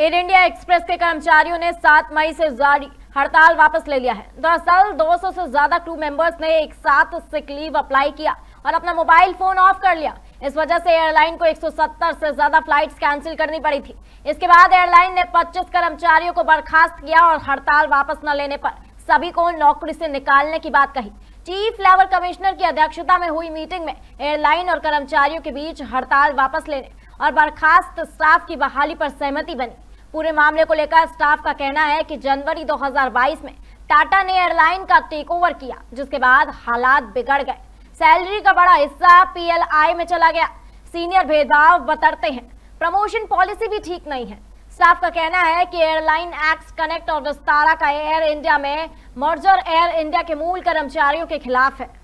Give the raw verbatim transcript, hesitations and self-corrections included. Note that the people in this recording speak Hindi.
एयर इंडिया एक्सप्रेस के कर्मचारियों ने सात मई से जारी हड़ताल वापस ले लिया है। दरअसल दो सौ से ज्यादा क्रू मेंबर्स ने एक साथ सिक लीव अप्लाई किया और अपना मोबाइल फोन ऑफ कर लिया। इस वजह से एयरलाइन को एक सौ सत्तर से ज्यादा फ्लाइट्स कैंसिल करनी पड़ी थी। इसके बाद एयरलाइन ने पच्चीस कर्मचारियों को बर्खास्त किया और हड़ताल वापस न लेने पर सभी को नौकरी से निकालने की बात कही। चीफ लेबर कमिश्नर की अध्यक्षता में हुई मीटिंग में एयरलाइन और कर्मचारियों के बीच हड़ताल वापस लेने और बर्खास्त स्टाफ की बहाली पर सहमति बनी। पूरे मामले को लेकर स्टाफ का कहना है कि जनवरी दो हज़ार बाईस में टाटा ने एयरलाइन का टेकओवर किया, जिसके बाद हालात बिगड़ गए। सैलरी का बड़ा हिस्सा पी एल आई में चला गया। सीनियर भेदभाव बतरते हैं। प्रमोशन पॉलिसी भी ठीक नहीं है। स्टाफ का कहना है कि एयरलाइन एक्स कनेक्ट और विस्तारा का एयर इंडिया में मर्जर एयर इंडिया के मूल कर्मचारियों के खिलाफ है।